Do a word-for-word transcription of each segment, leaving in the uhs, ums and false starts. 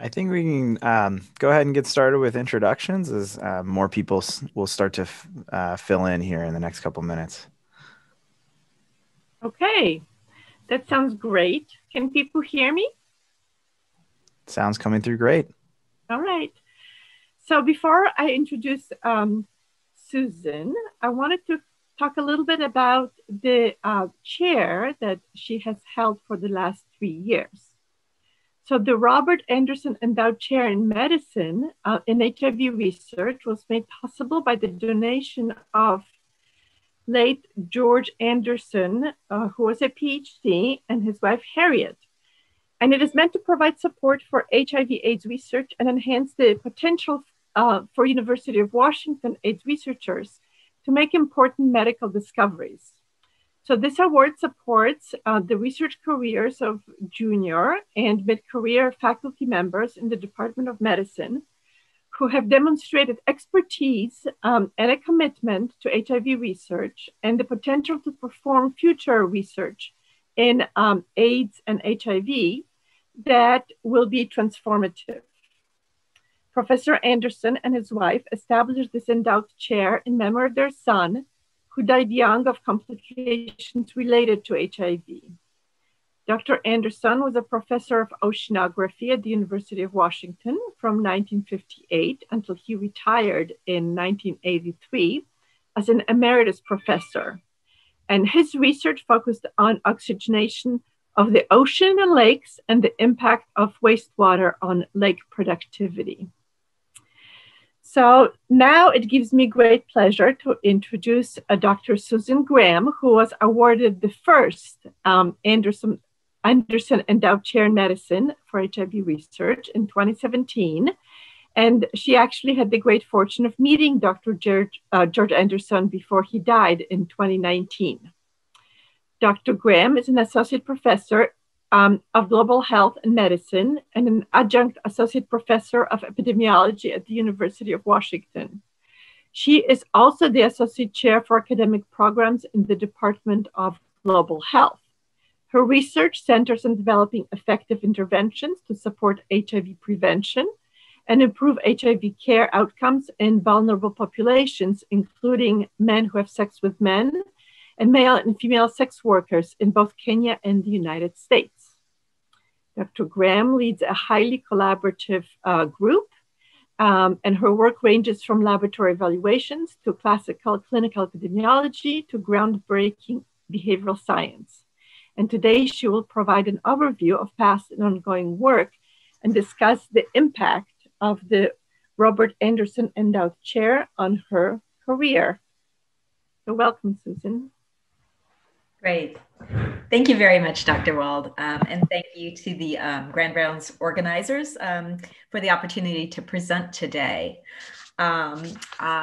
I think we can um, go ahead and get started with introductions as uh, more people s will start to f uh, fill in here in the next couple minutes. Okay, that sounds great. Can people hear me? Sounds coming through great. All right. So before I introduce um, Susan, I wanted to talk a little bit about the uh, chair that she has held for the last three years. So the Robert Anderson Endowed Chair in Medicine uh, in H I V Research was made possible by the donation of late George Anderson, uh, who was a PhD, and his wife, Harriet. And it is meant to provide support for H I V AIDS research and enhance the potential uh, for University of Washington AIDS researchers to make important medical discoveries. So this award supports uh, the research careers of junior and mid-career faculty members in the Department of Medicine who have demonstrated expertise um, and a commitment to H I V research and the potential to perform future research in um, AIDS and H I V that will be transformative. Professor Anderson and his wife established this endowed chair in memory of their son, who died young of complications related to H I V. Doctor Anderson was a professor of oceanography at the University of Washington from nineteen fifty-eight until he retired in nineteen eighty-three as an emeritus professor. And his research focused on oxygenation of the ocean and lakes and the impact of wastewater on lake productivity. So now it gives me great pleasure to introduce uh, Doctor Susan Graham, who was awarded the first um, Anderson, Anderson Endowed Chair in Medicine for H I V Research in twenty seventeen. And she actually had the great fortune of meeting Doctor George, uh, George Anderson before he died in twenty nineteen. Doctor Graham is an associate professor Um, of Global Health and Medicine and an adjunct associate professor of epidemiology at the University of Washington. She is also the associate chair for academic programs in the Department of Global Health. Her research centers on developing effective interventions to support H I V prevention and improve H I V care outcomes in vulnerable populations, including men who have sex with men and male and female sex workers in both Kenya and the United States. Doctor Graham leads a highly collaborative uh, group, um, and her work ranges from laboratory evaluations to classical clinical epidemiology to groundbreaking behavioral science. And today she will provide an overview of past and ongoing work and discuss the impact of the Robert Anderson Endowed Chair on her career. So welcome, Susan. Great. Thank you very much, Doctor Wald. Um, and thank you to the um, Grand Rounds organizers um, for the opportunity to present today. Um,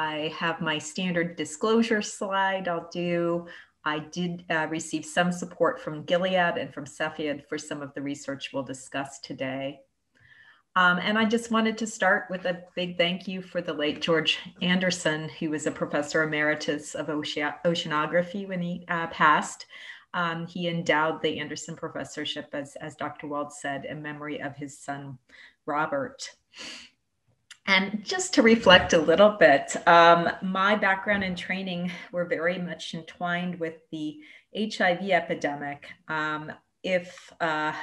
I have my standard disclosure slide I'll do. I did uh, receive some support from Gilead and from Cepheid for some of the research we'll discuss today. Um, and I just wanted to start with a big thank you for the late George Anderson, who was a professor emeritus of ocean oceanography when he uh, passed. Um, he endowed the Anderson Professorship, as, as Doctor Wald said, in memory of his son, Robert. And just to reflect a little bit, um, my background and training were very much entwined with the H I V epidemic. Um, if uh,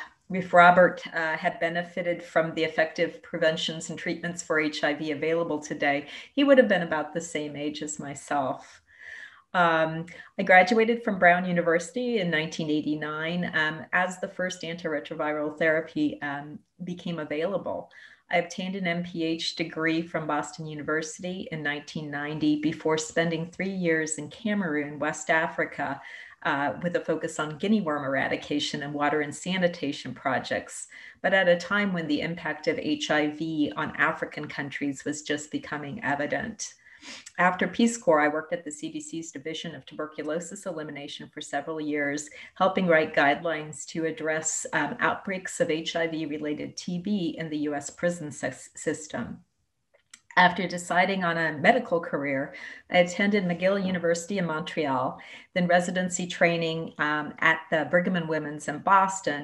If Robert uh, had benefited from the effective preventions and treatments for H I V available today, he would have been about the same age as myself. Um, I graduated from Brown University in nineteen eighty-nine um, as the first antiretroviral therapy um, became available. I obtained an M P H degree from Boston University in nineteen ninety before spending three years in Cameroon, West Africa, Uh, with a focus on guinea worm eradication and water and sanitation projects, but at a time when the impact of H I V on African countries was just becoming evident. After Peace Corps, I worked at the C D C's Division of Tuberculosis Elimination for several years, helping write guidelines to address um, outbreaks of H I V-related T B in the U S prison system. After deciding on a medical career, I attended McGill University in Montreal, then residency training um, at the Brigham and Women's in Boston,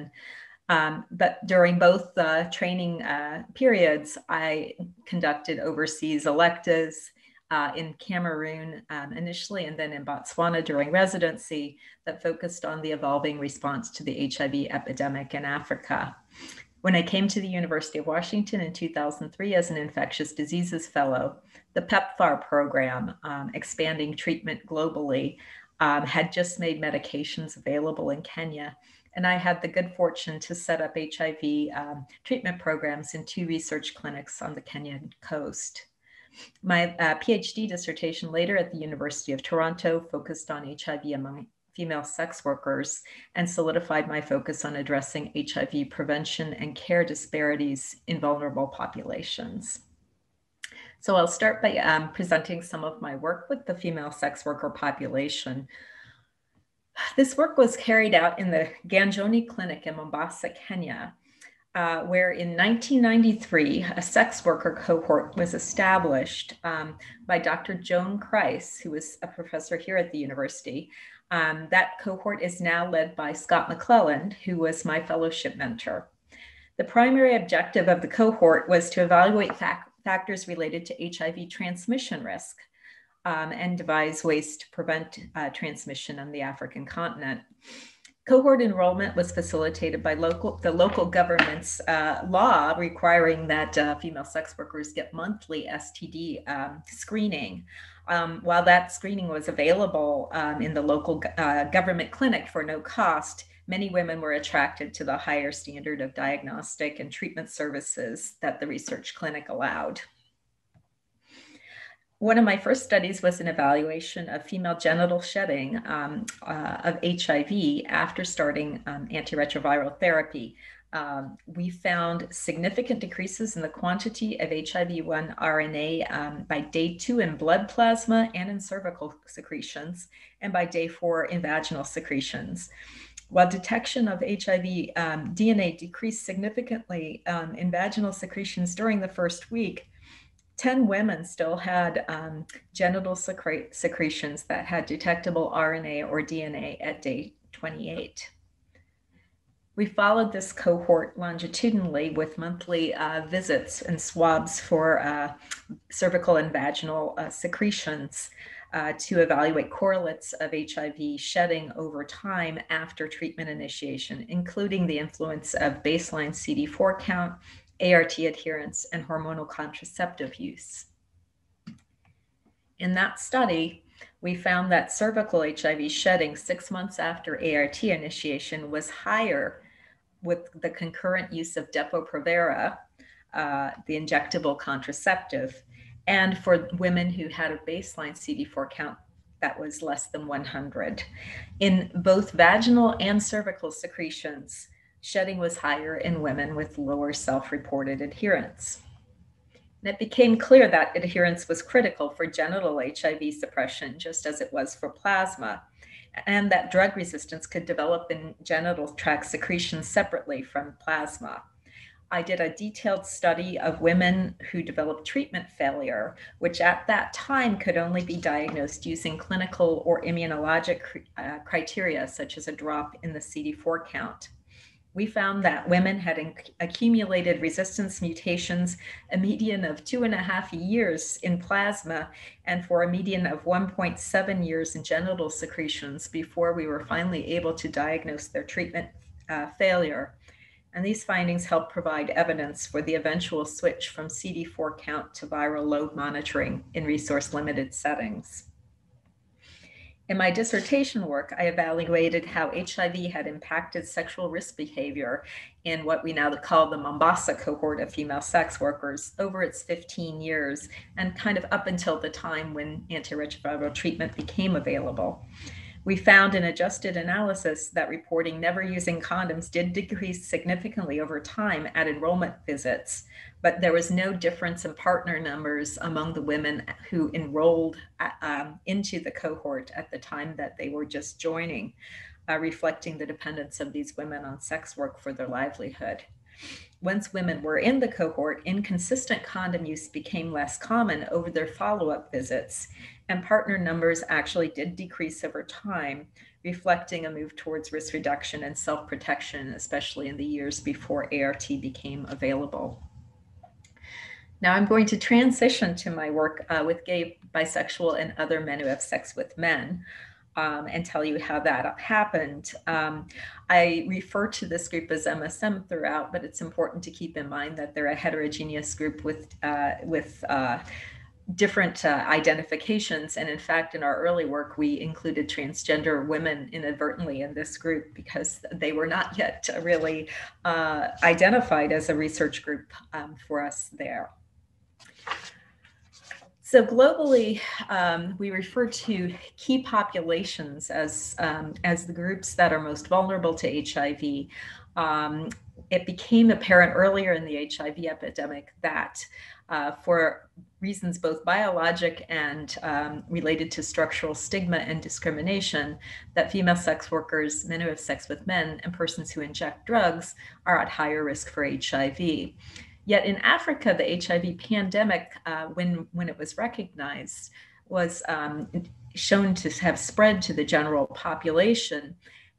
Um, but during both the uh, training uh, periods, I conducted overseas electives uh, in Cameroon um, initially, and then in Botswana during residency that focused on the evolving response to the H I V epidemic in Africa. When I came to the University of Washington in two thousand three as an infectious diseases fellow, the PEPFAR program, um, expanding treatment globally, um, had just made medications available in Kenya. And I had the good fortune to set up H I V um, treatment programs in two research clinics on the Kenyan coast. My uh, PhD dissertation later at the University of Toronto focused on H I V among female sex workers and solidified my focus on addressing H I V prevention and care disparities in vulnerable populations. So I'll start by um, presenting some of my work with the female sex worker population. This work was carried out in the Ganjoni Clinic in Mombasa, Kenya, uh, where in nineteen ninety-three, a sex worker cohort was established um, by Doctor Joan Kreiss, who was a professor here at the university. Um, that cohort is now led by Scott McClelland, who was my fellowship mentor. The primary objective of the cohort was to evaluate fac- factors related to H I V transmission risk, Um, and devise ways to prevent uh, transmission on the African continent. Cohort enrollment was facilitated by local, the local government's uh, law requiring that uh, female sex workers get monthly S T D um, screening. Um, while that screening was available um, in the local uh, government clinic for no cost, many women were attracted to the higher standard of diagnostic and treatment services that the research clinic allowed. One of my first studies was an evaluation of female genital shedding um, uh, of H I V after starting um, antiretroviral therapy. Um, we found significant decreases in the quantity of H I V one R N A um, by day two in blood plasma and in cervical secretions, and by day four in vaginal secretions. While detection of H I V um, D N A decreased significantly um, in vaginal secretions during the first week, ten women still had um, genital secre secretions that had detectable R N A or D N A at day twenty-eight. We followed this cohort longitudinally with monthly uh, visits and swabs for uh, cervical and vaginal uh, secretions uh, to evaluate correlates of H I V shedding over time after treatment initiation, including the influence of baseline C D four count, A R T adherence, and hormonal contraceptive use. In that study, we found that cervical H I V shedding six months after A R T initiation was higher with the concurrent use of Depo-Provera, uh, the injectable contraceptive, and for women who had a baseline C D four count that was less than one hundred. In both vaginal and cervical secretions, shedding was higher in women with lower self-reported adherence. And it became clear that adherence was critical for genital H I V suppression, just as it was for plasma, and that drug resistance could develop in genital tract secretions separately from plasma. I did a detailed study of women who developed treatment failure, which at that time could only be diagnosed using clinical or immunologic uh, criteria, such as a drop in the C D four count. We found that women had accumulated resistance mutations, a median of two and a half years in plasma, and for a median of one point seven years in genital secretions before we were finally able to diagnose their treatment uh, failure. And these findings help provide evidence for the eventual switch from C D four count to viral load monitoring in resource-limited settings. In my dissertation work, I evaluated how H I V had impacted sexual risk behavior in what we now call the Mombasa cohort of female sex workers over its fifteen years and kind of up until the time when antiretroviral treatment became available. We found in adjusted analysis that reporting never using condoms did decrease significantly over time at enrollment visits, but there was no difference in partner numbers among the women who enrolled um, into the cohort at the time that they were just joining, uh, reflecting the dependence of these women on sex work for their livelihood. Once women were in the cohort, inconsistent condom use became less common over their follow-up visits, and partner numbers actually did decrease over time, reflecting a move towards risk reduction and self-protection, especially in the years before A R T became available. Now I'm going to transition to my work uh, with gay, bisexual, and other men who have sex with men. Um, and tell you how that happened. Um, I refer to this group as M S M throughout, but it's important to keep in mind that they're a heterogeneous group with, uh, with uh, different uh, identifications. And in fact, in our early work, we included transgender women inadvertently in this group because they were not yet really uh, identified as a research group um, for us there. So globally, um, we refer to key populations as, um, as the groups that are most vulnerable to H I V. Um, it became apparent earlier in the H I V epidemic that uh, for reasons both biologic and um, related to structural stigma and discrimination, that female sex workers, men who have sex with men, and persons who inject drugs are at higher risk for H I V. Yet in Africa, the H I V pandemic, uh, when, when it was recognized, was um, shown to have spread to the general population.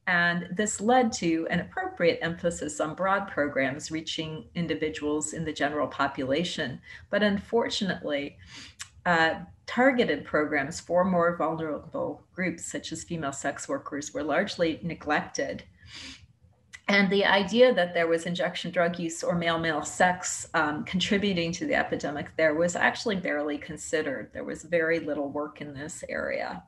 And this led to an appropriate emphasis on broad programs reaching individuals in the general population. But unfortunately, uh, targeted programs for more vulnerable groups, such as female sex workers, were largely neglected. And the idea that there was injection drug use or male-male sex um, contributing to the epidemic there was actually barely considered. There was very little work in this area.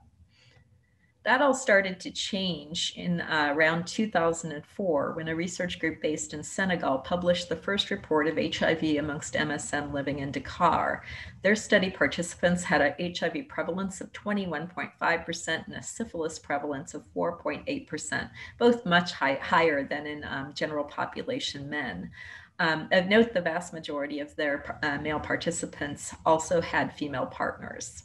That all started to change in uh, around two thousand four, when a research group based in Senegal published the first report of H I V amongst M S M living in Dakar. Their study participants had a H I V prevalence of twenty-one point five percent and a syphilis prevalence of four point eight percent, both much high, higher than in um, general population men. Um, of note, the vast majority of their uh, male participants also had female partners.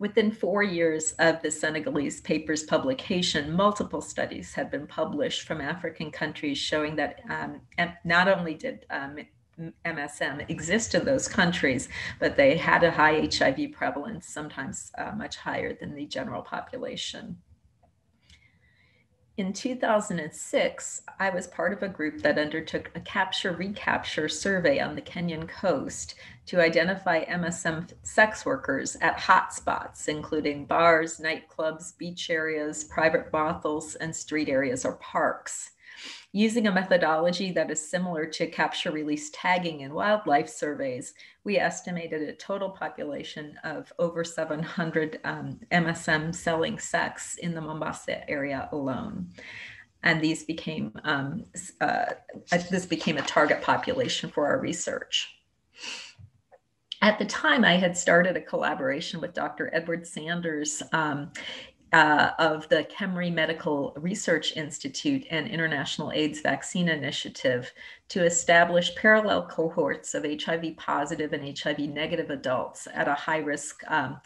Within four years of the Senegalese paper's publication, multiple studies had been published from African countries showing that um, not only did um, M S M exist in those countries, but they had a high H I V prevalence, sometimes uh, much higher than the general population. In two thousand six, I was part of a group that undertook a capture-recapture survey on the Kenyan coast to identify M S M sex workers at hotspots, including bars, nightclubs, beach areas, private brothels, and street areas or parks. Using a methodology that is similar to capture-release tagging in wildlife surveys, we estimated a total population of over seven hundred um, M S M selling sex in the Mombasa area alone. And these became, um, uh, this became a target population for our research. At the time, I had started a collaboration with Doctor Edward Sanders um, Uh, of the Kemri Medical Research Institute and International AIDS Vaccine Initiative to establish parallel cohorts of H I V positive and H I V negative adults at a high risk um,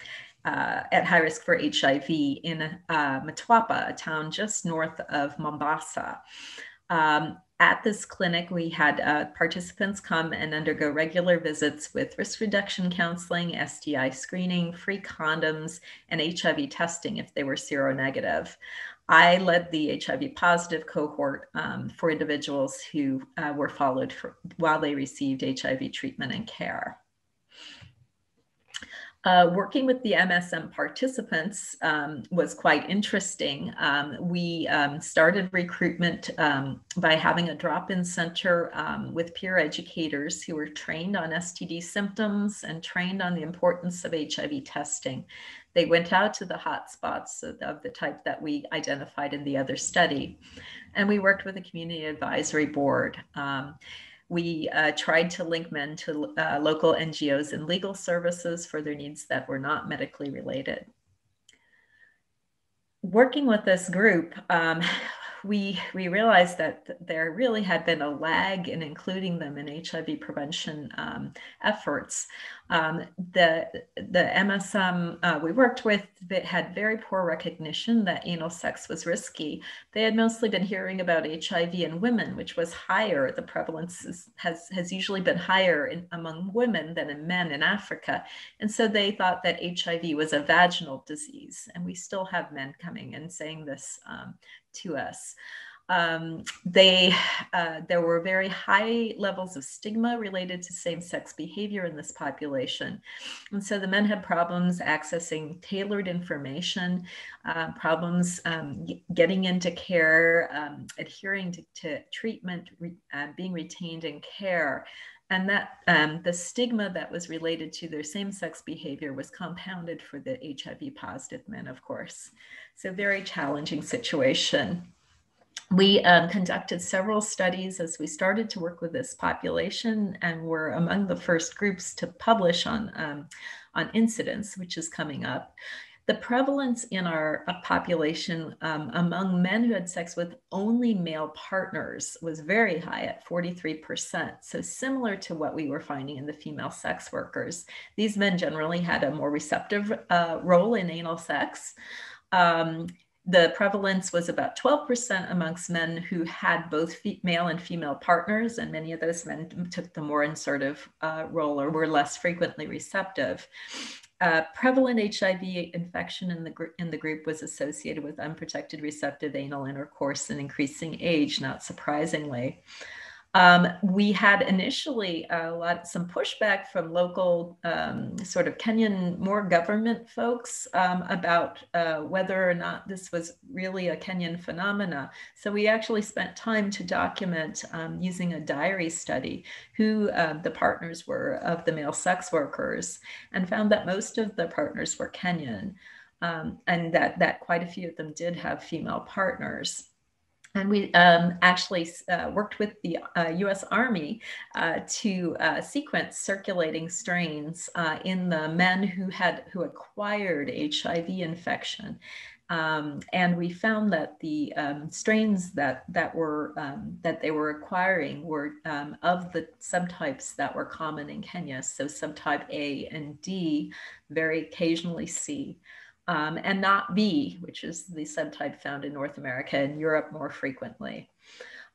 uh, at high risk for H I V in uh, Mtwapa, a town just north of Mombasa. Um, At this clinic, we had uh, participants come and undergo regular visits with risk reduction counseling, S T I screening, free condoms, and H I V testing if they were seronegative. I led the H I V positive cohort um, for individuals who uh, were followed for, while they received H I V treatment and care. Uh, working with the M S M participants um, was quite interesting. Um, we um, started recruitment um, by having a drop-in center um, with peer educators who were trained on S T D symptoms and trained on the importance of H I V testing. They went out to the hotspots of, of the type that we identified in the other study. And we worked with a community advisory board. Um, We uh, tried to link men to uh, local N G Os and legal services for their needs that were not medically related. Working with this group, um, we, we realized that there really had been a lag in including them in H I V prevention um, efforts. Um, the, the M S M uh, we worked with that had very poor recognition that anal sex was risky. They had mostly been hearing about H I V in women, which was higher. The prevalence is, has, has usually been higher in, among women than in men in Africa. And so they thought that H I V was a vaginal disease. And we still have men coming and saying this um, to us. Um, they, uh, there were very high levels of stigma related to same-sex behavior in this population. And so the men had problems accessing tailored information, uh, problems um, getting into care, um, adhering to, to treatment, re, uh, being retained in care. And that um, the stigma that was related to their same-sex behavior was compounded for the H I V-positive men, of course. So very challenging situation. We um, conducted several studies as we started to work with this population, and were among the first groups to publish on, um, on incidence, which is coming up. The prevalence in our population um, among men who had sex with only male partners was very high at forty-three percent. So similar to what we were finding in the female sex workers. These men generally had a more receptive uh, role in anal sex. Um, The prevalence was about twelve percent amongst men who had both male and female partners, and many of those men took the more insertive uh, role or were less frequently receptive. Uh, prevalent H I V infection in the, gr in the group was associated with unprotected receptive anal intercourse and increasing age, not surprisingly. Um, we had initially a lot, some pushback from local um, sort of Kenyan, more government folks um, about uh, whether or not this was really a Kenyan phenomena. So we actually spent time to document um, using a diary study who uh, the partners were of the male sex workers, and found that most of the partners were Kenyan, um, and that, that quite a few of them did have female partners. And we um, actually uh, worked with the uh, U S Army uh, to uh, sequence circulating strains uh, in the men who had who acquired H I V infection. Um, and we found that the um, strains that that were um, that they were acquiring were um, of the subtypes that were common in Kenya. So subtype A and D, very occasionally C. Um, and not B, which is the subtype found in North America and Europe more frequently.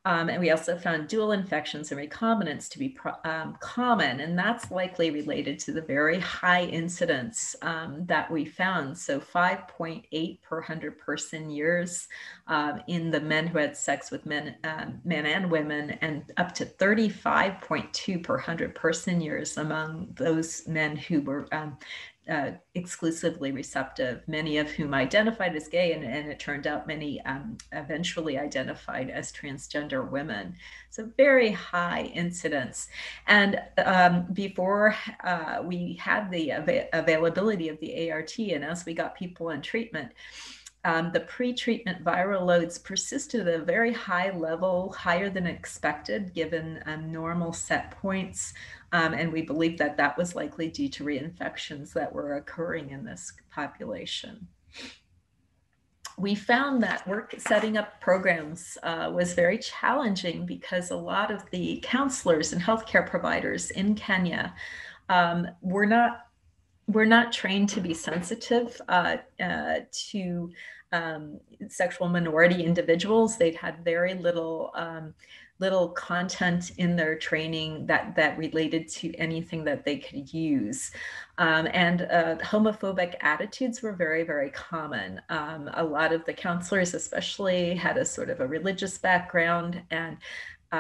Um, and we also found dual infections and recombinants to be pro um, common, and that's likely related to the very high incidence um, that we found. So five point eight per one hundred person years um, in the men who had sex with men, um, men and women, and up to thirty-five point two per one hundred person years among those men who were um, Uh, exclusively receptive, many of whom identified as gay, and, and it turned out many um, eventually identified as transgender women. So very high incidence. And um, before uh, we had the av- availability of the A R T, and as we got people on treatment, Um, the pre-treatment viral loads persisted at a very high level, higher than expected, given um, normal set points. Um, and we believe that that was likely due to reinfections that were occurring in this population. We found that work setting up programs uh, was very challenging, because a lot of the counselors and healthcare providers in Kenya um, were not We're not trained to be sensitive uh, uh, to um, sexual minority individuals. They've had very little um, little content in their training that, that related to anything that they could use. Um, and uh, homophobic attitudes were very, very common. Um, a lot of the counselors especially had a sort of a religious background, and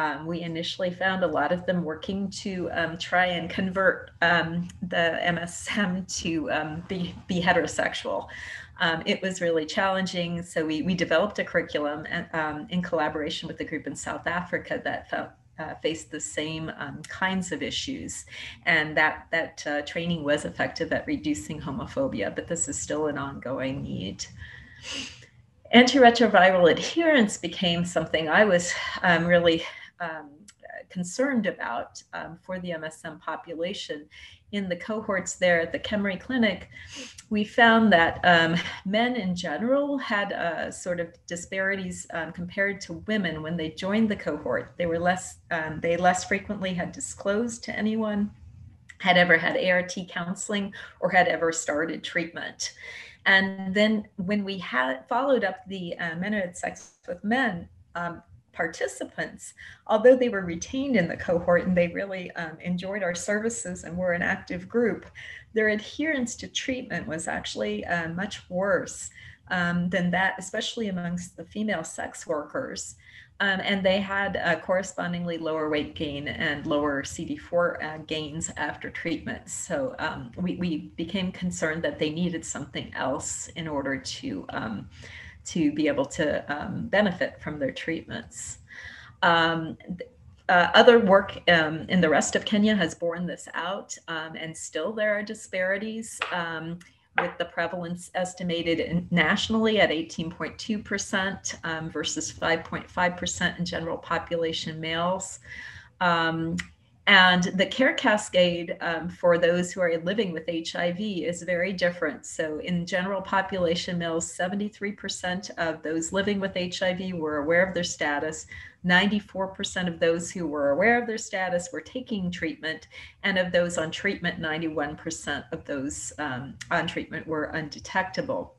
Um, we initially found a lot of them working to um, try and convert um, the M S M to um, be, be heterosexual. Um, it was really challenging, so we, we developed a curriculum and, um, in collaboration with a group in South Africa that felt, uh, faced the same um, kinds of issues, and that, that uh, training was effective at reducing homophobia, but this is still an ongoing need. Antiretroviral adherence became something I was um, really Um, concerned about um, for the M S M population. In the cohorts there at the Kemri Clinic, we found that um, men in general had uh, sort of disparities um, compared to women when they joined the cohort. They were less, um, they less frequently had disclosed to anyone, had ever had A R T counseling, or had ever started treatment. And then when we had followed up the uh, men who had sex with men um, participants, although they were retained in the cohort and they really um, enjoyed our services and were an active group, their adherence to treatment was actually uh, much worse um, than that, especially amongst the female sex workers. Um, and they had a correspondingly lower weight gain and lower C D four uh, gains after treatment. So um, we, we became concerned that they needed something else in order to, um, to be able to um, benefit from their treatments. Um, uh, other work um, in the rest of Kenya has borne this out, um, and still there are disparities. Um, with the prevalence estimated nationally at eighteen point two percent um, versus five point five percent in general population males. Um, and the care cascade um, for those who are living with H I V is very different. So in general population males, seventy-three percent of those living with H I V were aware of their status. ninety-four percent of those who were aware of their status were taking treatment, and of those on treatment, ninety-one percent of those um, on treatment were undetectable.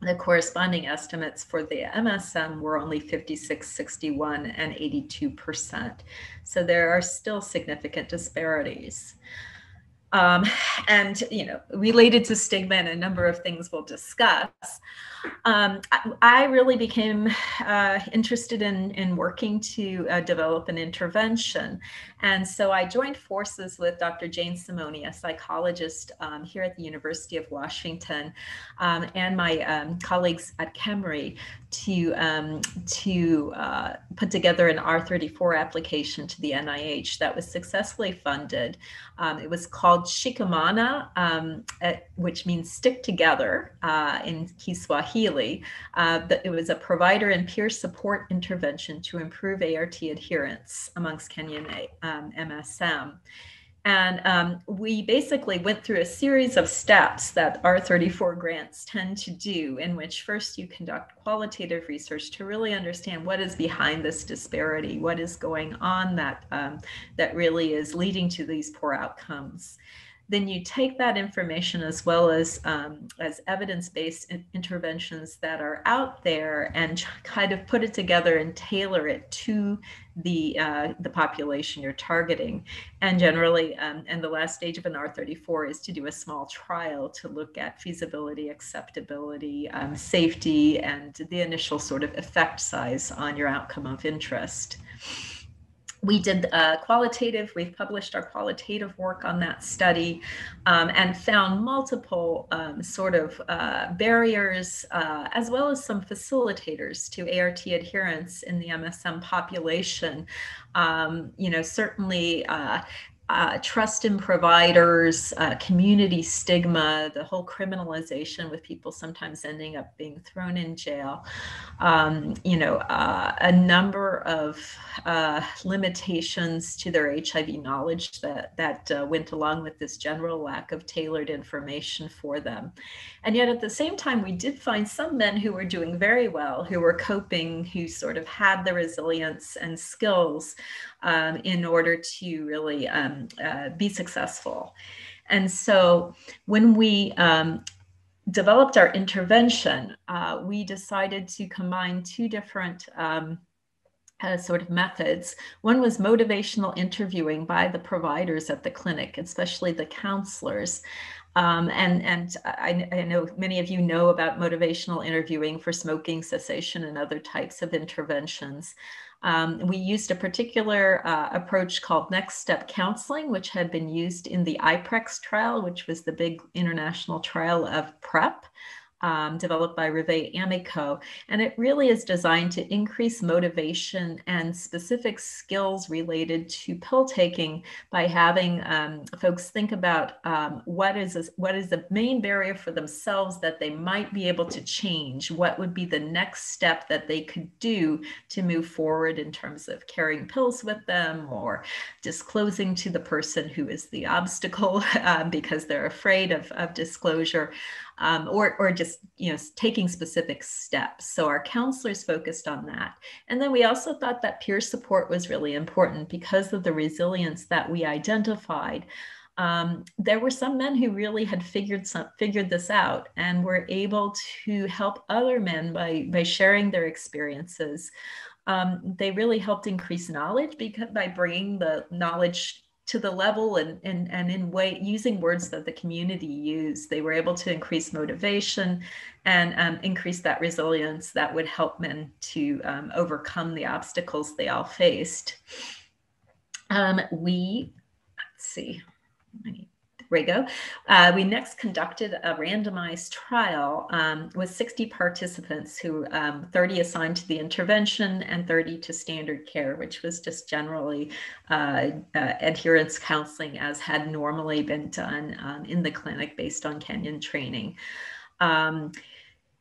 The corresponding estimates for the M S M were only fifty-six, sixty-one, and eighty-two percent. So there are still significant disparities. Um, and, you know, related to stigma and a number of things we'll discuss, um, I, I really became uh, interested in, in working to uh, develop an intervention. And so I joined forces with Doctor Jane Simoni, a psychologist um, here at the University of Washington, um, and my um, colleagues at Kemri to, um, to uh, put together an R thirty-four application to the N I H that was successfully funded. Um, it was called Shikamana, um, at, which means stick together uh, in Kiswahili, uh, but it was a provider and peer support intervention to improve A R T adherence amongst Kenyan um, M S M. And um, we basically went through a series of steps that R thirty-four grants tend to do, in which first you conduct qualitative research to really understand what is behind this disparity, what is going on that, um, that really is leading to these poor outcomes. Then you take that information as well as, um, as evidence-based interventions that are out there and kind of put it together and tailor it to the, uh, the population you're targeting. And generally, um, and the last stage of an R thirty-four is to do a small trial to look at feasibility, acceptability, um, safety, and the initial sort of effect size on your outcome of interest. We did uh, qualitative, we've published our qualitative work on that study um, and found multiple um, sort of uh, barriers uh, as well as some facilitators to A R T adherence in the M S M population. Um, you know, certainly uh, Uh, trust in providers, uh, community stigma, the whole criminalization with people sometimes ending up being thrown in jail, um, you know, uh, a number of uh, limitations to their H I V knowledge that, that uh, went along with this general lack of tailored information for them. And yet at the same time, we did find some men who were doing very well, who were coping, who sort of had the resilience and skills um, in order to really um, Uh, be successful. And so when we um, developed our intervention, uh, we decided to combine two different um, uh, sort of methods. One was motivational interviewing by the providers at the clinic, especially the counselors. Um, and and I, I know many of you know about motivational interviewing for smoking cessation and other types of interventions. Um, we used a particular uh, approach called Next Step Counseling, which had been used in the I PREX trial, which was the big international trial of PrEP. um, developed by Rivera Amico, and it really is designed to increase motivation and specific skills related to pill taking by having um, folks think about um, what is this, what is the main barrier for themselves that they might be able to change, what would be the next step that they could do to move forward in terms of carrying pills with them or disclosing to the person who is the obstacle um, because they're afraid of, of disclosure. Um, or, or just, you know, taking specific steps. So our counselors focused on that. And then we also thought that peer support was really important because of the resilience that we identified. Um, there were some men who really had figured some, figured this out and were able to help other men by, by sharing their experiences. Um, they really helped increase knowledge because by bringing the knowledge to the level and, and, and in way, using words that the community used. They were able to increase motivation and um, increase that resilience that would help men to um, overcome the obstacles they all faced. Um, we, let's see, there we go. Uh, we next conducted a randomized trial um, with sixty participants who um, thirty assigned to the intervention and thirty to standard care, which was just generally uh, uh, adherence counseling as had normally been done um, in the clinic based on Kenyan training. Um,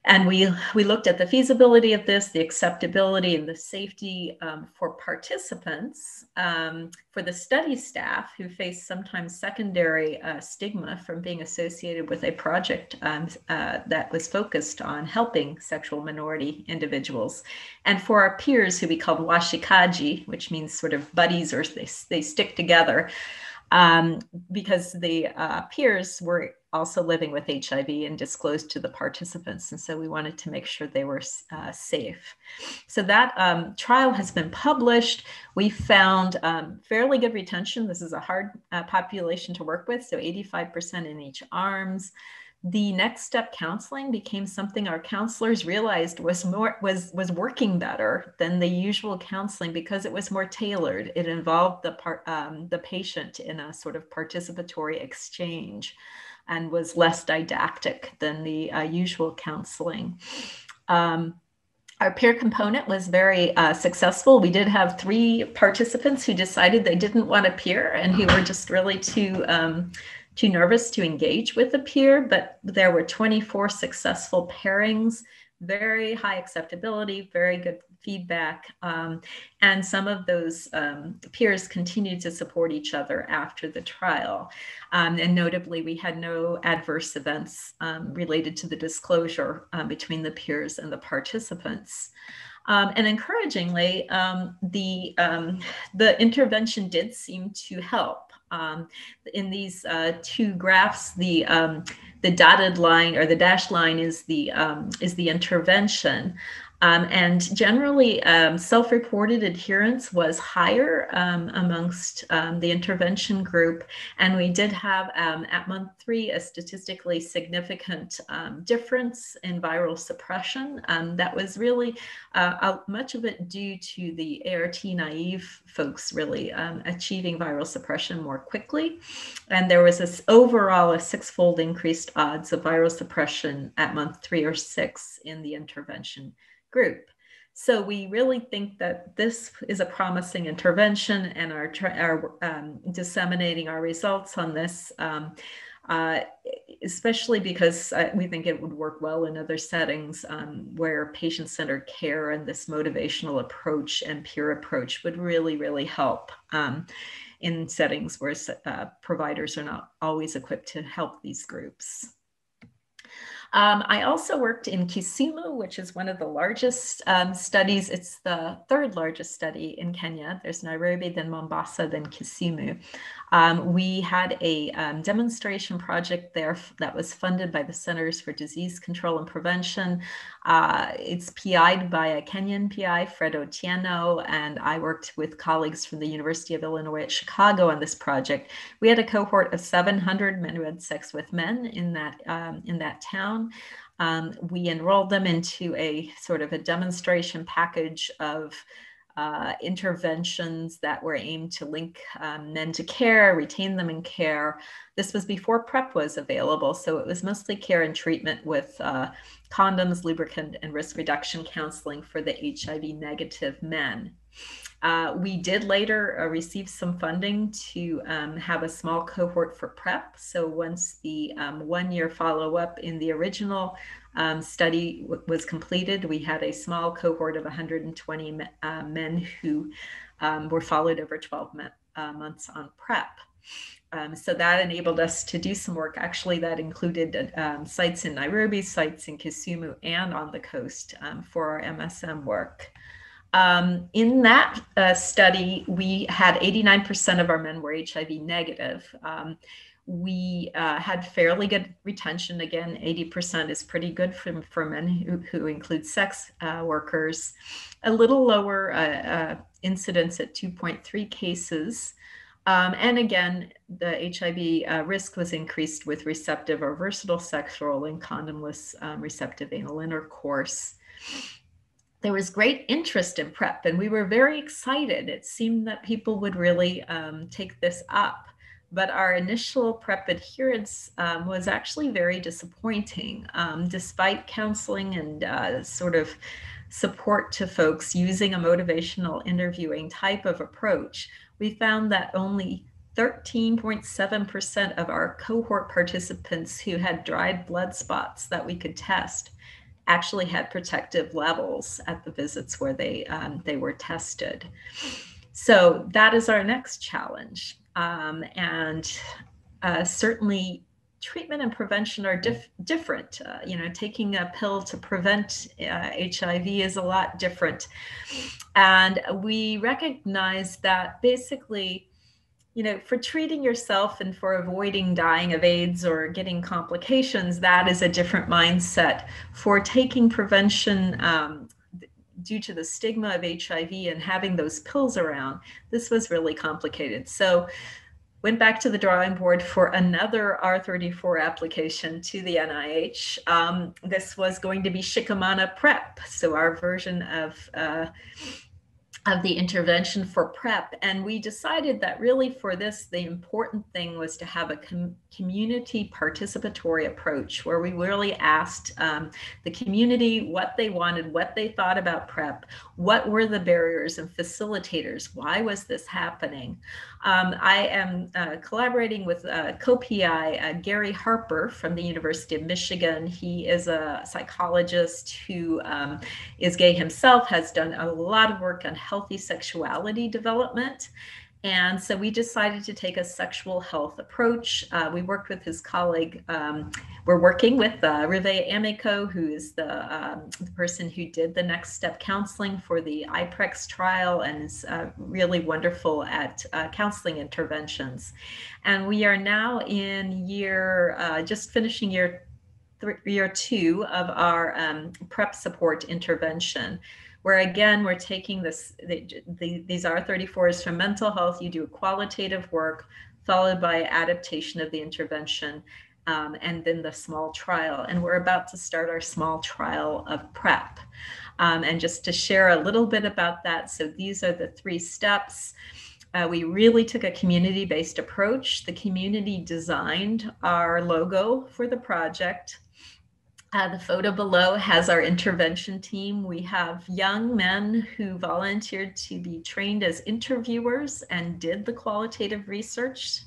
And we, we looked at the feasibility of this, the acceptability and the safety um, for participants, um, for the study staff who faced sometimes secondary uh, stigma from being associated with a project um, uh, that was focused on helping sexual minority individuals. And for our peers who we called washikaji, which means sort of buddies or they, they stick together, um, because the uh, peers were also living with H I V and disclosed to the participants. And so we wanted to make sure they were uh, safe. So that um, trial has been published. We found um, fairly good retention. This is a hard uh, population to work with. So eighty-five percent in each arms. The next step counseling became something our counselors realized was more was was working better than the usual counseling because it was more tailored. It involved the part um, the patient in a sort of participatory exchange, and was less didactic than the uh, usual counseling. Um, Our peer component was very uh, successful. We did have three participants who decided they didn't want a peer and who were just really too, um, too nervous to engage with a peer, but there were twenty-four successful pairings, very high acceptability, very good feedback. Um, and some of those um, peers continued to support each other after the trial. Um, and notably, we had no adverse events um, related to the disclosure um, between the peers and the participants. Um, and encouragingly, um, the, um, the intervention did seem to help. Um, in these uh, two graphs, the um, the dotted line or the dashed line is the um, is the intervention, um, and generally um, self-reported adherence was higher um, amongst um, the intervention group, and we did have um, at month three a statistically significant um, difference in viral suppression um, that was really uh, uh, much of it due to the A R T naive folks really um, achieving viral suppression more quickly. And there was this overall a six-fold increased odds of viral suppression at month three or six in the intervention group. So we really think that this is a promising intervention, and our, our um, disseminating our results on this, um, uh, especially because uh, we think it would work well in other settings um, where patient-centered care and this motivational approach and peer approach would really, really help. Um, in settings where uh, providers are not always equipped to help these groups. Um, I also worked in Kisumu, which is one of the largest um, studies. It's the third largest study in Kenya. There's Nairobi, then Mombasa, then Kisumu. Um, we had a um, demonstration project there that was funded by the Centers for Disease Control and Prevention. Uh, it's P I'd by a Kenyan P I, Fred Otieno, and I worked with colleagues from the University of Illinois at Chicago on this project. We had a cohort of seven hundred men who had sex with men in that, um, in that town. Um, we enrolled them into a sort of a demonstration package of uh, interventions that were aimed to link um, men to care, retain them in care. This was before PrEP was available, so it was mostly care and treatment with uh, condoms, lubricant, and risk reduction counseling for the H I V negative men. Uh, we did later uh, receive some funding to um, have a small cohort for PrEP. So once the um, one-year follow-up in the original um, study w was completed, we had a small cohort of one hundred twenty me uh, men who um, were followed over twelve uh, months on PrEP. Um, so that enabled us to do some work. Actually, that included uh, um, sites in Nairobi, sites in Kisumu, and on the coast um, for our M S M work. Um, in that uh, study, we had eighty-nine percent of our men were H I V negative. Um, we uh, had fairly good retention. Again, eighty percent is pretty good for, for men who, who include sex uh, workers. A little lower uh, uh, incidence at two point three cases. Um, and again, the H I V uh, risk was increased with receptive or versatile sexual and condomless um, receptive anal intercourse. There was great interest in PrEP, and we were very excited. It seemed that people would really um, take this up, but our initial PrEP adherence um, was actually very disappointing. Um, despite counseling and uh, sort of support to folks using a motivational interviewing type of approach, we found that only thirteen point seven percent of our cohort participants who had dried blood spots that we could test actually had protective levels at the visits where they, um, they were tested. So that is our next challenge. Um, and uh, certainly treatment and prevention are dif different. Uh, you know, taking a pill to prevent uh, H I V is a lot different. And we recognize that basically, you know, for treating yourself and for avoiding dying of AIDS or getting complications, that is a different mindset. For taking prevention um, due to the stigma of H I V and having those pills around, this was really complicated. So went back to the drawing board for another R thirty-four application to the N I H. Um, this was going to be Shikamana PrEP, so our version of uh, of the intervention for PrEP. And we decided that really for this, the important thing was to have a com community participatory approach where we really asked um, the community what they wanted, what they thought about PrEP, what were the barriers and facilitators, why was this happening? Um, I am uh, collaborating with uh, co-P I uh, Gary Harper from the University of Michigan. He is a psychologist who um, is gay himself, has done a lot of work on health healthy sexuality development. And so we decided to take a sexual health approach. Uh, we worked with his colleague. Um, we're working with uh, Rivera Amico, who is the, um, the person who did the next step counseling for the I PREX trial and is uh, really wonderful at uh, counseling interventions. And we are now in year, uh, just finishing year, year two of our um, PrEP support intervention, where again, we're taking this, the, the, these R thirty-fours from mental health. You do qualitative work followed by adaptation of the intervention um, and then the small trial. And we're about to start our small trial of PrEP. Um, and just to share a little bit about that, so these are the three steps. Uh, we really took a community-based approach. The community designed our logo for the project. Uh, the photo below has our intervention team. We have young men who volunteered to be trained as interviewers and did the qualitative research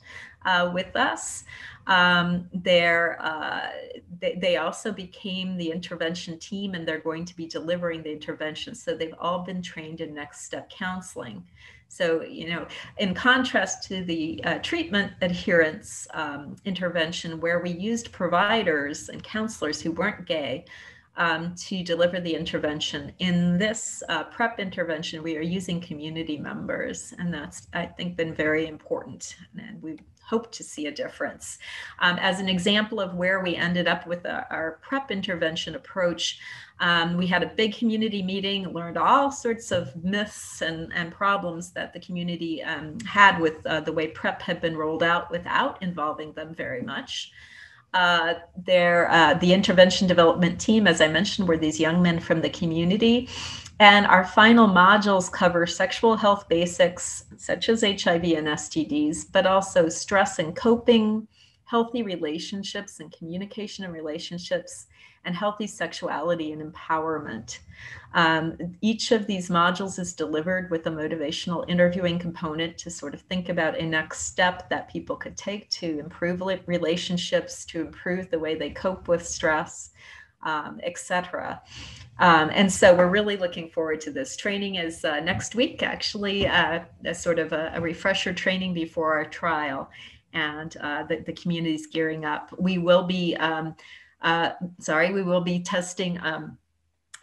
uh, with us. Um, they're, uh, they, they also became the intervention team, and they're going to be delivering the intervention. So they've all been trained in next step counseling. So, you know, in contrast to the uh, treatment adherence um, intervention, where we used providers and counselors who weren't gay um, to deliver the intervention, in this uh, PrEP intervention, we are using community members. And that's, I think, been very important. And we hope to see a difference. Um, as an example of where we ended up with a, our PrEP intervention approach, um, we had a big community meeting, learned all sorts of myths and, and problems that the community um, had with uh, the way PrEP had been rolled out without involving them very much. Uh, their, uh, the intervention development team, as I mentioned, were these young men from the community. And our final modules cover sexual health basics, such as H I V and S T Ds, but also stress and coping, healthy relationships and communication and relationships, and healthy sexuality and empowerment. Um, each of these modules is delivered with a motivational interviewing component to sort of think about a next step that people could take to improve relationships, to improve the way they cope with stress, um, et cetera. Um, and so we're really looking forward to this. Training is uh, next week, actually, uh, a sort of a, a refresher training before our trial, and uh, the, the community's gearing up. We will be, um, Uh, sorry, we will be testing um,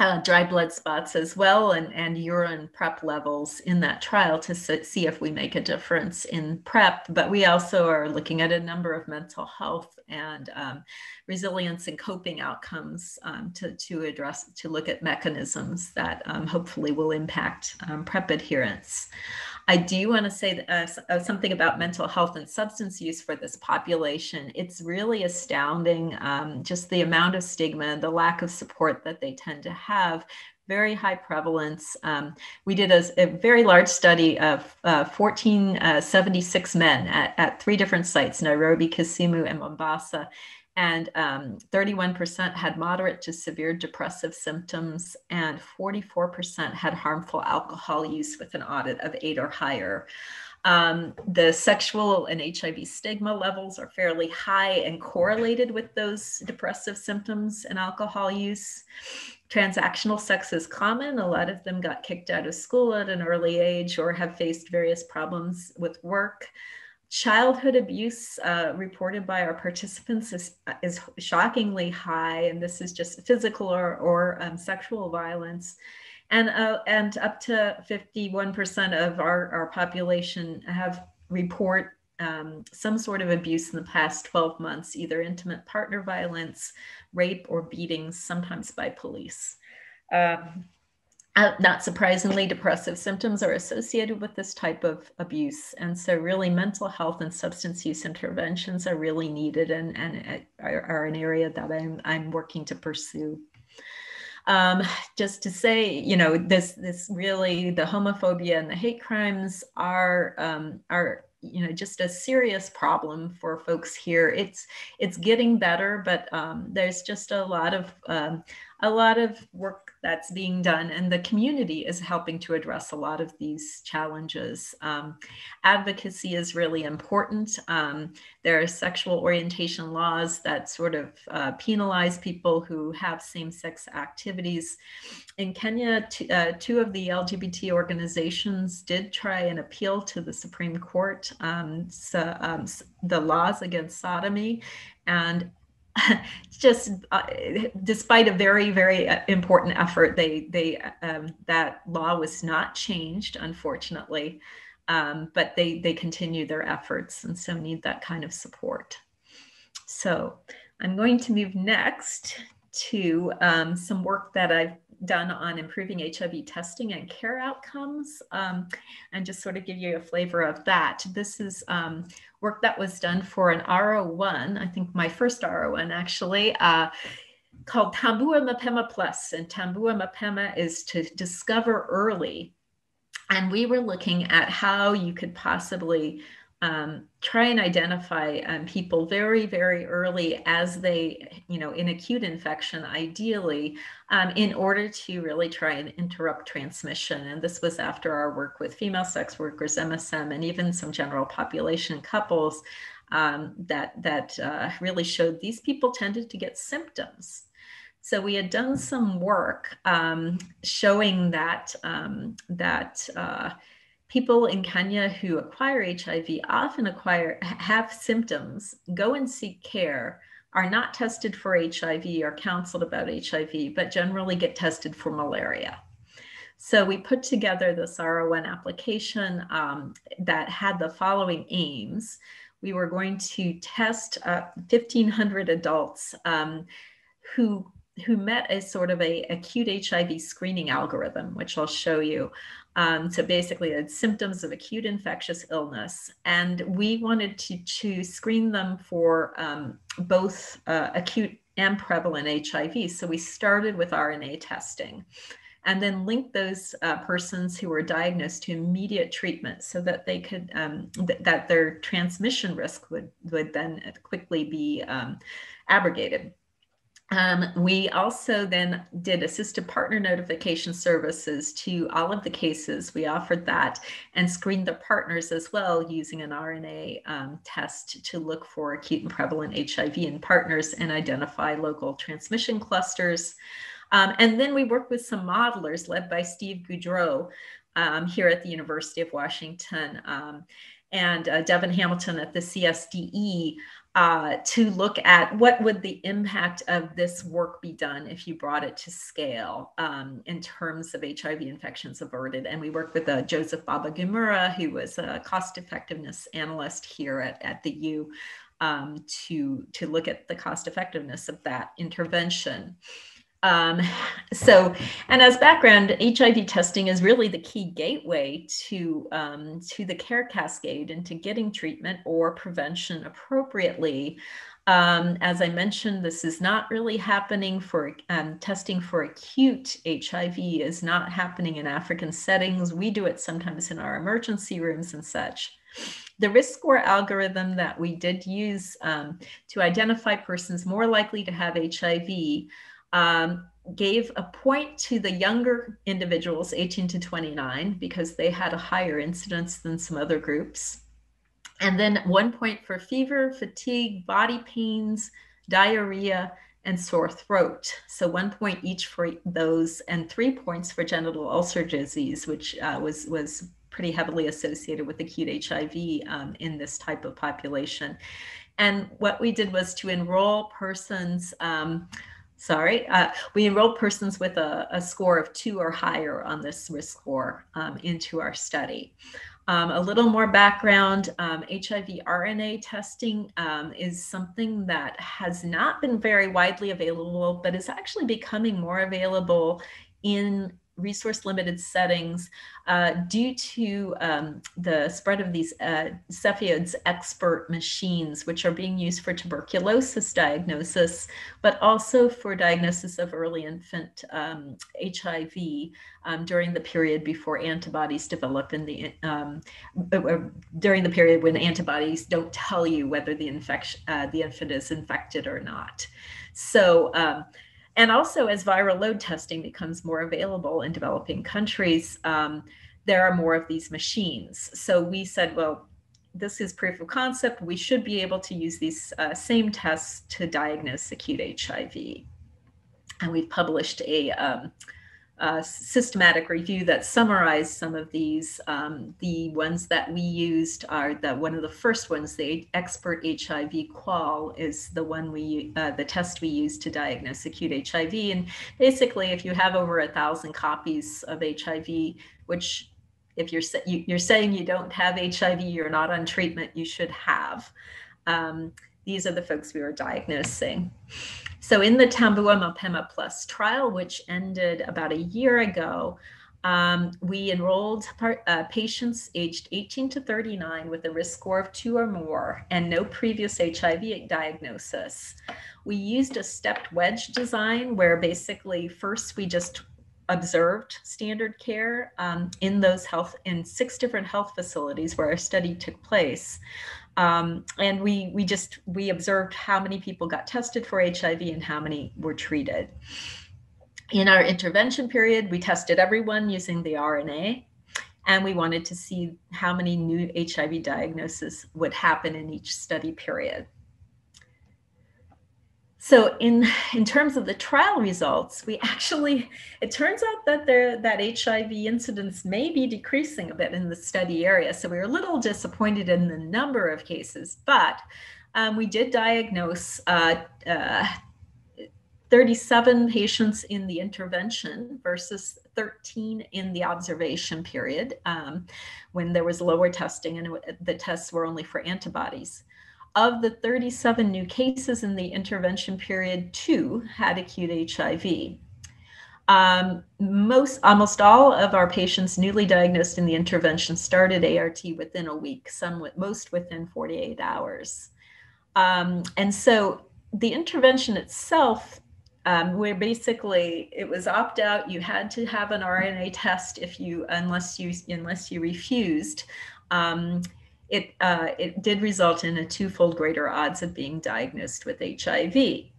uh, dry blood spots as well, and, and urine prep levels in that trial to see if we make a difference in PrEP. But we also are looking at a number of mental health and um, resilience and coping outcomes um, to, to address, to look at mechanisms that um, hopefully will impact um, PrEP adherence. I do want to say uh, something about mental health and substance use for this population. It's really astounding, um, just the amount of stigma, the lack of support that they tend to have, very high prevalence. Um, we did a, a very large study of uh, one thousand four hundred seventy-six men at, at three different sites, Nairobi, Kisumu, and Mombasa. And um, thirty-one percent had moderate to severe depressive symptoms, and forty-four percent had harmful alcohol use with an audit of eight or higher. Um, the sexual and H I V stigma levels are fairly high and correlated with those depressive symptoms and alcohol use. Transactional sex is common. A lot of them got kicked out of school at an early age or have faced various problems with work. Childhood abuse uh, reported by our participants is, is shockingly high, and this is just physical or, or um, sexual violence. And, uh, and up to fifty-one percent of our, our population have report um, some sort of abuse in the past twelve months, either intimate partner violence, rape, or beatings, sometimes by police. Um, Uh, not surprisingly, depressive symptoms are associated with this type of abuse. And so really mental health and substance use interventions are really needed and, and are, are an area that I'm, I'm working to pursue. Um, just to say, you know, this, this really, the homophobia and the hate crimes are, um, are, you know, just a serious problem for folks here. It's, it's getting better, but um, there's just a lot of, um, a lot of work that's being done, and the community is helping to address a lot of these challenges. Um, advocacy is really important. Um, there are sexual orientation laws that sort of uh, penalize people who have same-sex activities. In Kenya, uh, two of the L G B T organizations did try an appeal to the Supreme Court, um, so, um, the laws against sodomy, and just uh, despite a very, very important effort, they, they, um, that law was not changed, unfortunately, um, but they, they continue their efforts and so need that kind of support. So I'm going to move next to um, some work that I've done on improving H I V testing and care outcomes, um, and just sort of give you a flavor of that. This is um, work that was done for an R O one, I think my first R O one actually, uh, called Tambua Mapema Plus. And Tambua Mapema is to discover early. And we were looking at how you could possibly Um, try and identify um, people very, very early as they, you know, in acute infection, ideally, um, in order to really try and interrupt transmission. And this was after our work with female sex workers, M S M, and even some general population couples um, that, that uh, really showed these people tended to get symptoms. So we had done some work um, showing that, um, that, uh, people in Kenya who acquire H I V often acquire, have symptoms, go and seek care, are not tested for H I V or counseled about H I V, but generally get tested for malaria. So we put together this R O one application um, that had the following aims. We were going to test uh, fifteen hundred adults um, who, who met a sort of a acute H I V screening algorithm, which I'll show you. Um, so basically it's symptoms of acute infectious illness. And we wanted to, to screen them for um, both uh, acute and prevalent H I V. So we started with R N A testing. and then link those uh, persons who were diagnosed to immediate treatment so that they could, um, th that their transmission risk would, would then quickly be um, abrogated. Um, we also then did assisted partner notification services to all of the cases. We offered that and screened the partners as well using an R N A um, test to look for acute and prevalent H I V in partners and identify local transmission clusters. Um, and then we worked with some modelers led by Steve Goudreau um, here at the University of Washington um, and uh, Devin Hamilton at the C S D E. Uh, to look at what would the impact of this work be done if you brought it to scale um, in terms of H I V infections averted. And we worked with uh, Joseph Babagimura, who was a cost effectiveness analyst here at, at the U, um, to, to look at the cost effectiveness of that intervention. Um, so, and as background, H I V testing is really the key gateway to, um, to the care cascade and to getting treatment or prevention appropriately. Um, as I mentioned, this is not really happening for um, testing for acute H I V is not happening in African settings. We do it sometimes in our emergency rooms and such. The risk score algorithm that we did use um, to identify persons more likely to have H I V Um, gave a point to the younger individuals, eighteen to twenty-nine, because they had a higher incidence than some other groups. And then one point for fever, fatigue, body pains, diarrhea, and sore throat. So one point each for those and three points for genital ulcer disease, which uh, was, was pretty heavily associated with acute H I V um, in this type of population. And what we did was to enroll persons um, Sorry, uh, we enrolled persons with a, a score of two or higher on this risk score um, into our study. Um, a little more background, um, H I V R N A testing um, is something that has not been very widely available, but is actually becoming more available in resource-limited settings uh, due to um, the spread of these uh, Cepheid's expert machines, which are being used for tuberculosis diagnosis, but also for diagnosis of early infant um, H I V um, during the period before antibodies develop in the, um, during the period when antibodies don't tell you whether the, infection, uh, the infant is infected or not. So, um, And also as viral load testing becomes more available in developing countries, um, there are more of these machines. So we said, well, this is proof of concept. We should be able to use these uh, same tests to diagnose acute H I V. And we've published a, um, a systematic review that summarized some of these. Um, the ones that we used are that one of the first ones, the expert H I V qual is the one we, uh, the test we use to diagnose acute H I V. And basically if you have over a thousand copies of H I V, which if you're, you, you're saying you don't have H I V, you're not on treatment, you should have. Um, These are the folks we were diagnosing. So in the Tambua Mapema Plus trial, which ended about a year ago, um, we enrolled part, uh, patients aged eighteen to thirty-nine with a risk score of two or more and no previous H I V diagnosis. We used a stepped wedge design where basically first we just observed standard care um, in those health, in six different health facilities where our study took place. Um, and we, we just, we observed how many people got tested for H I V and how many were treated. In our intervention period, we tested everyone using the R N A, and we wanted to see how many new H I V diagnoses would happen in each study period. So in, in terms of the trial results, we actually, it turns out that there, that H I V incidence may be decreasing a bit in the study area. So we were a little disappointed in the number of cases, but um, we did diagnose uh, uh, thirty-seven patients in the intervention versus thirteen in the observation period um, when there was lower testing and the tests were only for antibodies. Of the thirty-seven new cases in the intervention period, two had acute H I V. Um, most, almost all of our patients newly diagnosed in the intervention started A R T within a week, some with, most within forty-eight hours. Um, and so the intervention itself um, where basically it was opt out. You had to have an R N A test if you, unless you, unless you refused. Um, it, uh, it did result in a twofold greater odds of being diagnosed with H I V.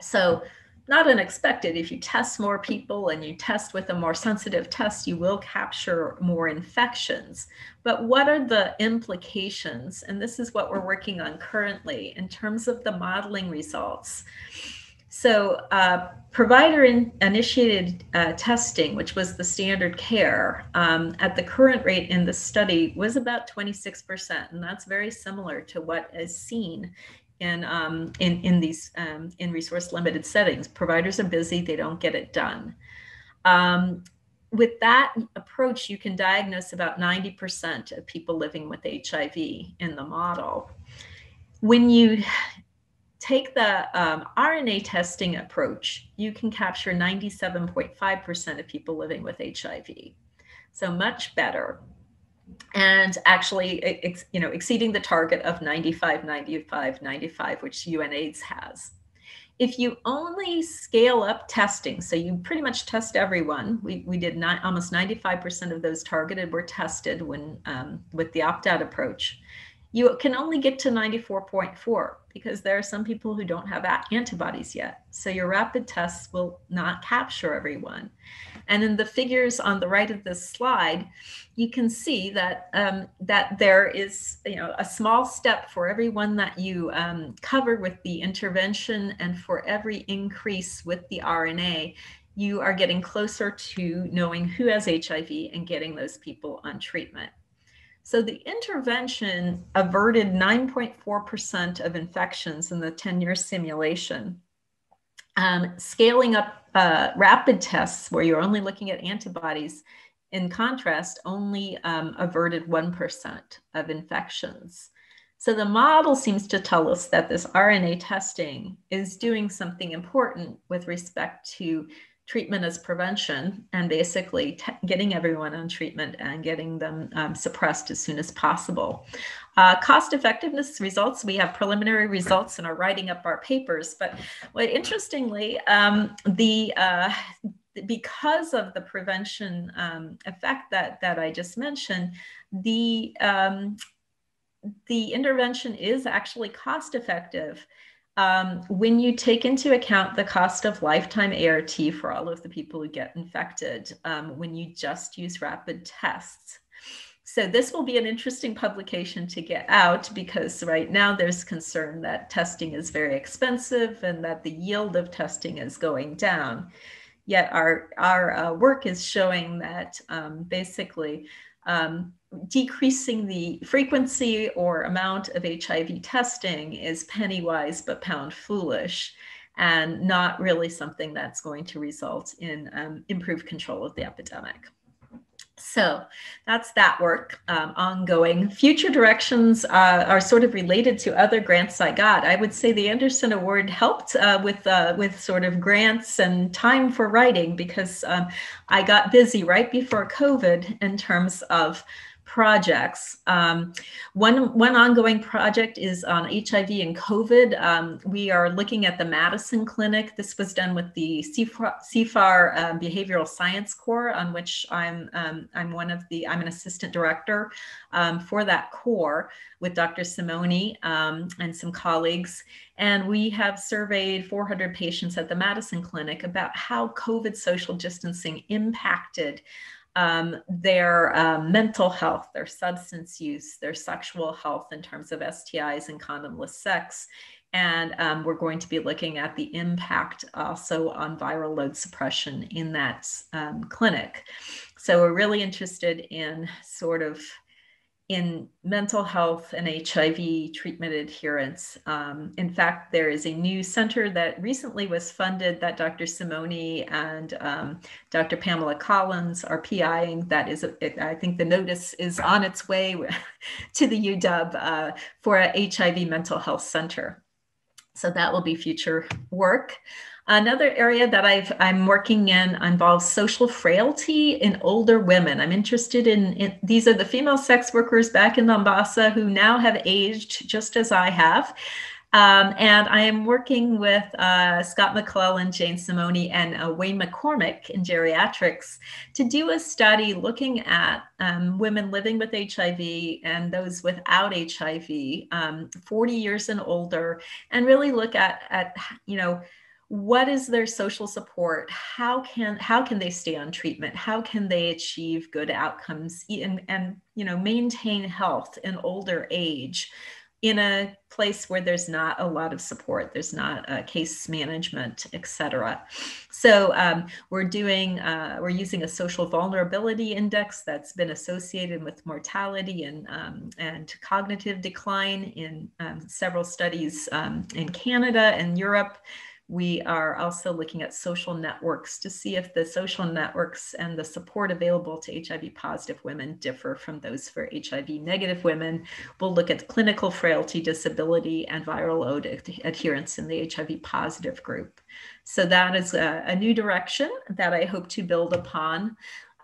So not unexpected, if you test more people and you test with a more sensitive test, you will capture more infections. But what are the implications? And this is what we're working on currently in terms of the modeling results. So uh, provider in initiated uh, testing, which was the standard care, um, at the current rate in the study was about twenty-six percent. And that's very similar to what is seen in, um, in, in these um, in resource limited settings. Providers are busy, they don't get it done. Um, with that approach, you can diagnose about ninety percent of people living with H I V in the model. When you take the um, R N A testing approach, you can capture ninety-seven point five percent of people living with H I V. So much better. And actually, ex, you know, exceeding the target of ninety-five, ninety-five, ninety-five, which UNAIDS has. If you only scale up testing, so you pretty much test everyone. We, we did not, almost ninety-five percent of those targeted were tested when um, with the opt-out approach. You can only get to ninety-four point four because there are some people who don't have antibodies yet. So your rapid tests will not capture everyone. And in the figures on the right of this slide, you can see that, um, that there is, you know, a small step for everyone that you um, cover with the intervention, and for every increase with the R N A, you are getting closer to knowing who has H I V and getting those people on treatment. So the intervention averted nine point four percent of infections in the ten-year simulation. Um, scaling up uh, rapid tests, where you're only looking at antibodies, in contrast, only um, averted one percent of infections. So the model seems to tell us that this R N A testing is doing something important with respect to treatment as prevention, and basically getting everyone on treatment and getting them um, suppressed as soon as possible. Uh, cost effectiveness results, we have preliminary results and are writing up our papers, but well, interestingly, um, the, uh, because of the prevention um, effect that, that I just mentioned, the, um, the intervention is actually cost effective. Um, when you take into account the cost of lifetime A R T for all of the people who get infected, um, when you just use rapid tests. So this will be an interesting publication to get out, because right now there's concern that testing is very expensive and that the yield of testing is going down. Yet our, our uh, work is showing that um, basically um, decreasing the frequency or amount of H I V testing is penny-wise but pound-foolish, and not really something that's going to result in um, improved control of the epidemic. So that's that work um, ongoing. Future directions uh, are sort of related to other grants I got. I would say the Anderson Award helped uh, with uh, with sort of grants and time for writing, because um, I got busy right before COVID in terms of projects. Um, one, one ongoing project is on H I V and COVID. Um, we are looking at the Madison Clinic. This was done with the C F A R uh, Behavioral Science Corps, on which I'm, um, I'm one of the, I'm an assistant director um, for that corps with Doctor Simoni um, and some colleagues. And we have surveyed four hundred patients at the Madison Clinic about how COVID social distancing impacted Um, their uh, mental health, their substance use, their sexual health in terms of S T Is and condomless sex. And um, we're going to be looking at the impact also on viral load suppression in that um, clinic. So we're really interested in sort of in mental health and H I V treatment adherence. Um, in fact, there is a new center that recently was funded that Doctor Simoni and um, Doctor Pamela Collins are P I ing. That is, it, I think the notice is on its way to the U W uh, for a H I V mental health center. So that will be future work. Another area that I've, I'm working in involves social frailty in older women. I'm interested in, in, these are the female sex workers back in Mombasa who now have aged just as I have. Um, and I am working with uh, Scott McClelland, Jane Simoni, and uh, Wayne McCormick in geriatrics to do a study looking at um, women living with H I V and those without H I V, um, forty years and older, and really look at, at you know, what is their social support? How can how can they stay on treatment? How can they achieve good outcomes and, and you know, maintain health in older age in a place where there's not a lot of support, there's not uh, case management, et cetera. So um, we're doing, uh, we're using a social vulnerability index that's been associated with mortality and, um, and cognitive decline in um, several studies um, in Canada and Europe. We are also looking at social networks to see if the social networks and the support available to H I V positive women differ from those for H I V negative women. We'll look at clinical frailty, disability, and viral load ad- adherence in the H I V positive group. So that is a, a new direction that I hope to build upon.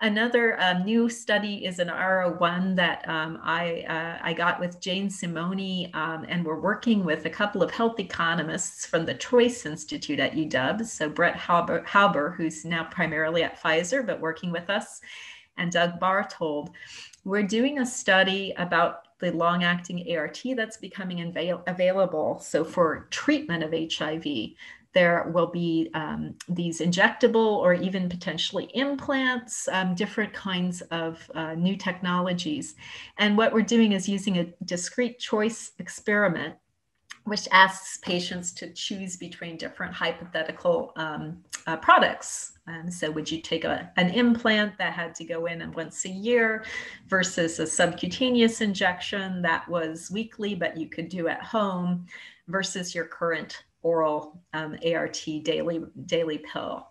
Another um, new study is an R O one that um, I, uh, I got with Jane Simoni, um, and we're working with a couple of health economists from the Choice Institute at U W. So Brett Hauber, Hauber who's now primarily at Pfizer, but working with us, and Doug Bartold. We're doing a study about the long-acting A R T that's becoming avail- available. So for treatment of H I V, there will be um, these injectable or even potentially implants, um, different kinds of uh, new technologies. And what we're doing is using a discrete choice experiment, which asks patients to choose between different hypothetical um, uh, products. Um, so would you take a, an implant that had to go in once a year versus a subcutaneous injection that was weekly, but you could do at home, versus your current oral um, A R T daily, daily pill.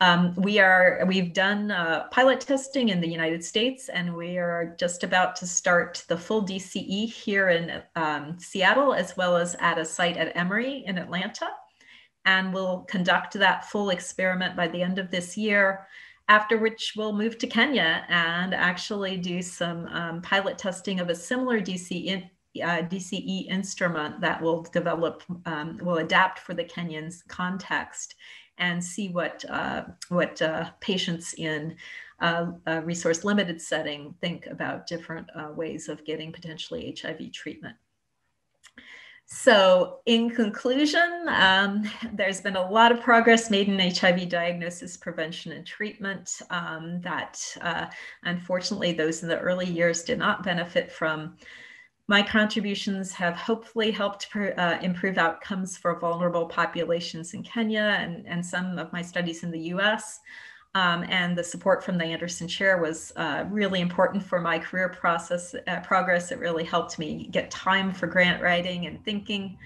Um, we are, we've done uh, pilot testing in the United States, and we are just about to start the full D C E here in um, Seattle, as well as at a site at Emory in Atlanta. And we'll conduct that full experiment by the end of this year, after which we'll move to Kenya and actually do some um, pilot testing of a similar D C E, uh, D C E instrument that will develop, um, will adapt for the Kenyan's context, and see what uh, what uh, patients in uh, a resource-limited setting think about different uh, ways of getting potentially H I V treatment. So in conclusion, um, there's been a lot of progress made in H I V diagnosis, prevention, and treatment um, that uh, unfortunately those in the early years did not benefit from. My contributions have hopefully helped per, uh, improve outcomes for vulnerable populations in Kenya and, and some of my studies in the U S. Um, and the support from the Anderson Chair was uh, really important for my career process uh, progress. It really helped me get time for grant writing and thinking.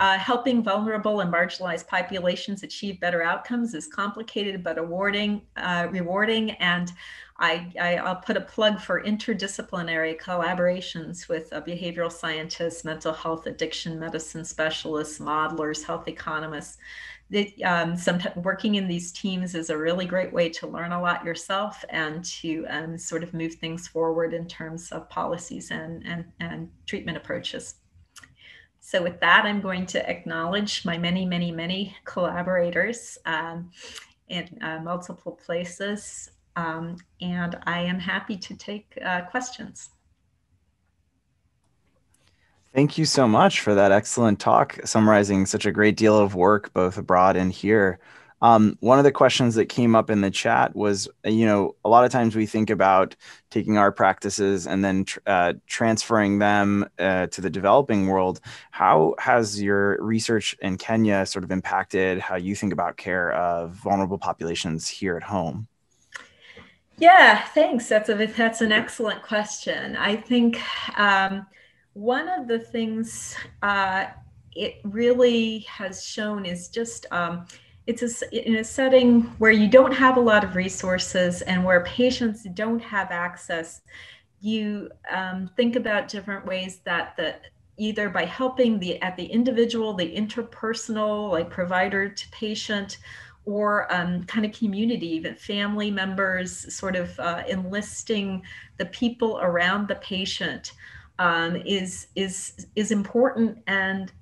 Uh, helping vulnerable and marginalized populations achieve better outcomes is complicated but awarding, uh, rewarding, and I, I, I'll put a plug for interdisciplinary collaborations with uh, behavioral scientists, mental health, addiction medicine specialists, modelers, health economists. It, um, some, working in these teams is a really great way to learn a lot yourself and to um, sort of move things forward in terms of policies and, and, and treatment approaches. So with that, I'm going to acknowledge my many, many, many collaborators um, in uh, multiple places, um, and I am happy to take uh, questions. Thank you so much for that excellent talk, summarizing such a great deal of work, both abroad and here. Um, one of the questions that came up in the chat was, you know, a lot of times we think about taking our practices and then tr uh, transferring them uh, to the developing world. How has your research in Kenya sort of impacted how you think about care of vulnerable populations here at home? Yeah, thanks. That's a that's an excellent question. I think um, one of the things uh, it really has shown is just um, It's a, in a setting where you don't have a lot of resources and where patients don't have access, you um, think about different ways that the, either by helping the at the individual, the interpersonal, like provider to patient, or um, kind of community, even family members, sort of uh, enlisting the people around the patient um, is, is, is important and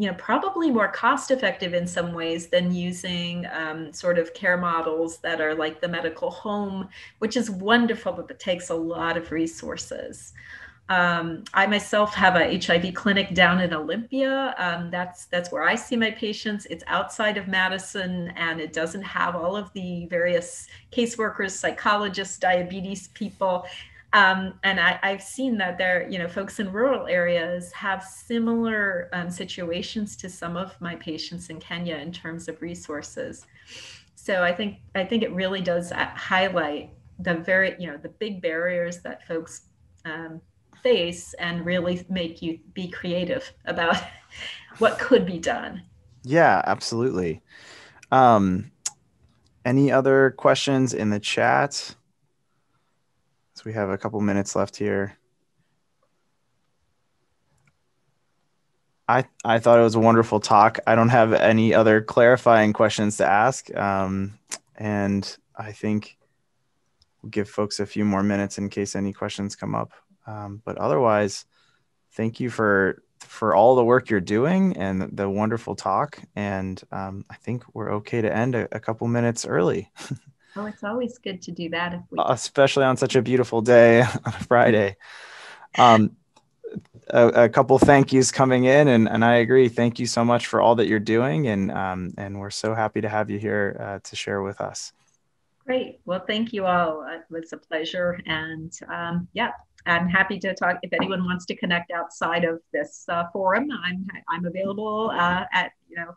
you know, probably more cost effective in some ways than using um, sort of care models that are like the medical home, which is wonderful, but it takes a lot of resources. Um, I myself have a H I V clinic down in Olympia. Um, that's, that's where I see my patients. It's outside of Madison, and it doesn't have all of the various caseworkers, psychologists, diabetes people. Um, and I, I've seen that there, you know, folks in rural areas have similar um, situations to some of my patients in Kenya in terms of resources. So I think, I think it really does highlight the very, you know, the big barriers that folks um, face and really make you be creative about what could be done. Yeah, absolutely. Um, any other questions in the chat? So we have a couple minutes left here. I, I thought it was a wonderful talk. I don't have any other clarifying questions to ask. Um, and I think we'll give folks a few more minutes in case any questions come up. Um, but otherwise, thank you for, for all the work you're doing and the wonderful talk. And um, I think we're okay to end a, a couple minutes early. Oh, it's always good to do that. If we... Especially on such a beautiful day on a Friday. Um, a, a couple thank yous coming in, and, and I agree. Thank you so much for all that you're doing. And, um, and we're so happy to have you here uh, to share with us. Great. Well, thank you all. It was a pleasure. And um, yeah, I'm happy to talk. If anyone wants to connect outside of this uh, forum, I'm, I'm available uh, at, you know,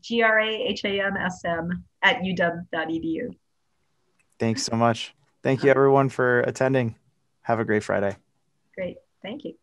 graham s m at u w dot e d u. Thanks so much. Thank you everyone for attending. Have a great Friday. Great. Thank you.